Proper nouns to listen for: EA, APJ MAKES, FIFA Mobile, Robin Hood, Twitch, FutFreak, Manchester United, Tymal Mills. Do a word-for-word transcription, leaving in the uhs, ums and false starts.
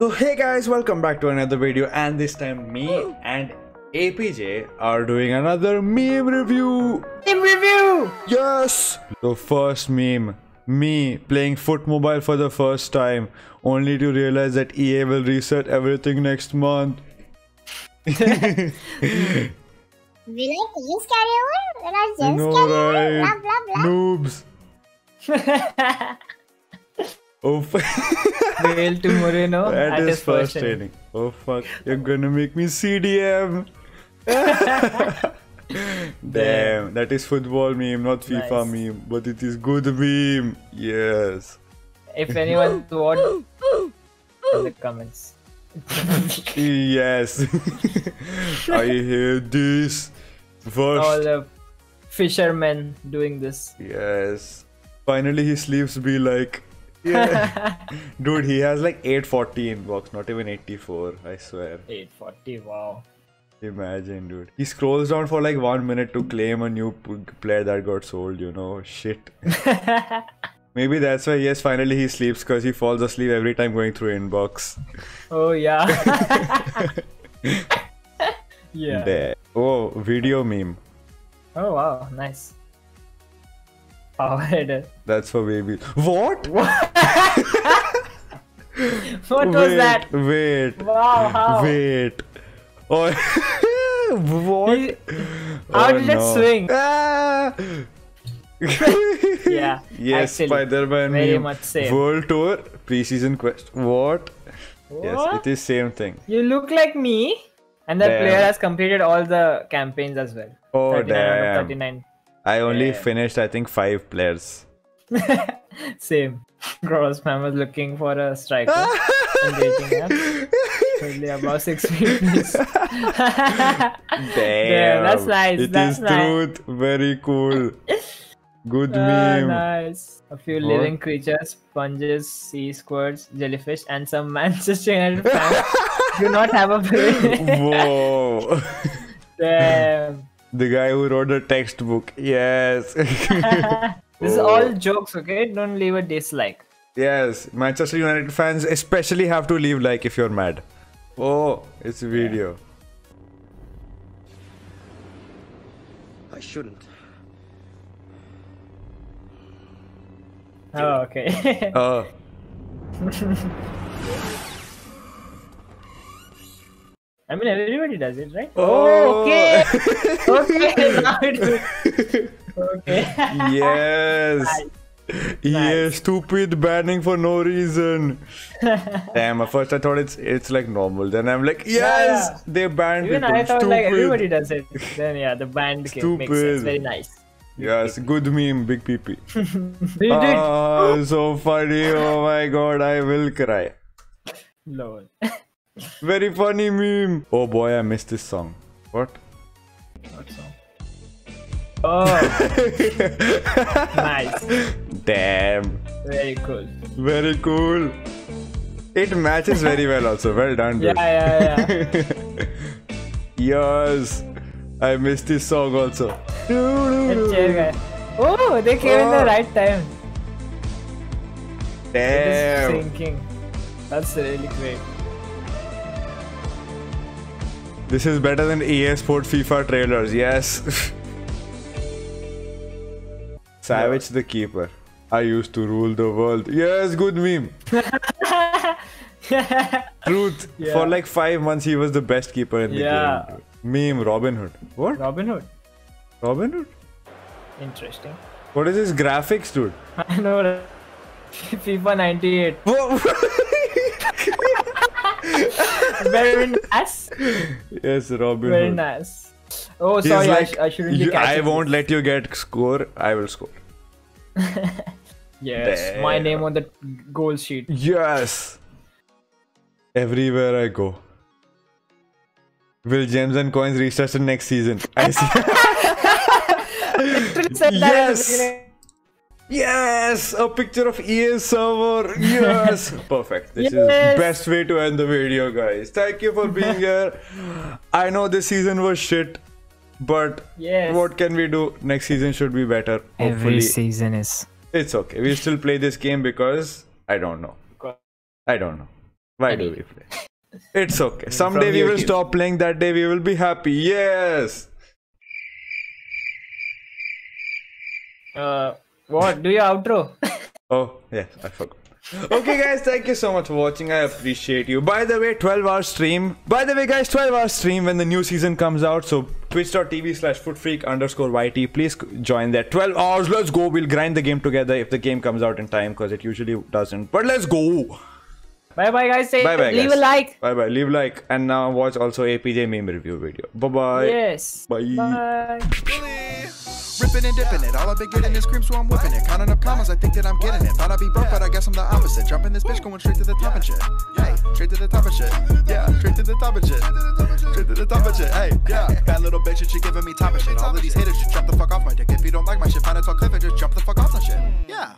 So hey guys, welcome back to another video, and this time me and A P J are doing another meme review. Meme review! Yes! The first meme. Me playing FIFA Mobile for the first time, only to realize that E A will reset everything next month. We like to use carryover, there are gems no, carryover, right. Blah blah blah. Noobs. Oh fuck. Bail to Moreno at his first training. Oh fuck, you're gonna make me C D M. Damn, that is football meme, not FIFA nice. Meme, but it is good meme. Yes. If anyone wants in the comments. Yes. I hate this. First. All the fishermen doing this. Yes. Finally his sleeves be like. Yeah. Dude, he has like eight forty inbox, not even eighty-four, I swear. eight forty, wow. Imagine, dude. He scrolls down for like one minute to claim a new player that got sold, you know. Shit. Maybe that's why, yes, finally he sleeps, because he falls asleep every time going through inbox. Oh, yeah. Yeah. There. Oh, video meme. Oh, wow. Nice. Powerhead. That's for baby. What? What, what wait, was that? Wait. Wow. How? Wait. Oh. What? He, how oh, did no. it swing? Ah. Yeah. Yes, Spider-Man. Very much same. World Tour preseason quest. What? What? Yes, it is same thing. You look like me, and that damn. Player has completed all the campaigns as well. Oh thirty-nine damn. I only yeah. finished, I think, five players. Same. Grossman was looking for a striker and rating up. Only about six feet. Damn. Damn. That's nice. It that's is nice. Truth. Very cool. Good oh, meme. Nice. A few what? Living creatures, sponges, sea squirts, jellyfish, and some Manchester United fans do not have a brain. Whoa. Damn. The guy who wrote the textbook. Yes. This is all jokes, okay? Don't leave a dislike. Yes. Manchester United fans especially have to leave like if you're mad. Oh, it's a video. Yeah. I shouldn't. Oh, okay. Oh. I mean, everybody does it, right? Oh, okay. Okay, now it is. Okay. Yes. Nice. Yes, nice. Stupid banning for no reason. Damn, at first I thought it's it's like normal. Then I'm like, yes, yeah, yeah. They banned even people. I thought stupid. Like everybody does it. Then yeah, the ban makes sense. Very nice. Yes, good meme, big pee-pee. You did. Oh, so funny. Oh my god, I will cry. Lord. Very funny meme. Oh boy, I missed this song. What? What song? Oh. Nice. Damn. Very cool. Very cool. It matches very well also. Well done, dude. Yeah, yeah, yeah. Yes. I missed this song also. Oh, they came oh. in the right time. Damn. It is sinking. That's really great. This is better than E A Sport FIFA trailers, yes. Savage the keeper. I used to rule the world. Yes, good meme. Truth. Yeah. For like five months he was the best keeper in the yeah. game. Meme, Robin Hood. What? Robin Hood. Robin Hood? Interesting. What is his graphics, dude? I know. FIFA ninety-eight. Very nice. Yes, Robin. Very Hood. Nice. Oh, he's sorry, like, I, I shouldn't. You, I won't this. Let you get score. I will score. Yes, damn. My name on the goal sheet. Yes. Everywhere I go. Will gems and coins restart the next season? I see. Yes. Yes, a picture of E A server. Yes, perfect. This yes. is the best way to end the video, guys. Thank you for being here. I know this season was shit, but yes. what can we do? Next season should be better. Hopefully. Every season is. It's okay. We still play this game because I don't know. I don't know. Why do we play? It's okay. Someday we will stop playing. That day we will be happy. Yes. Uh, what? Do your outro. Oh, yes. I forgot. Okay guys, thank you so much for watching. I appreciate you. By the way, twelve hour stream. By the way guys, twelve hour stream when the new season comes out. So twitch dot t v slash FutFreak underscore Y T. Please join that. twelve hours. Let's go. We'll grind the game together if the game comes out in time, because it usually doesn't. But let's go. Bye bye guys. Say bye bye. Leave guys. a like. Bye bye. Leave like. And now watch also A P J meme review video. Bye bye. Yes. Bye. Bye. Ripping and dipping it, all I've been getting is cream, so I'm whipping it. Counting up commas, I think that I'm getting it. Thought I'd be broke, but I guess I'm the opposite. Jumping this bitch, going straight to the top and shit. Hey, straight to the top and shit. Yeah, straight to the top and shit. Straight to the top and shit. Hey, yeah. Bad little bitch, and she giving me top and shit. All of these haters should jump the fuck off my dick. If you don't like my shit, find a tall cliff and just jump the fuck off that shit. Yeah.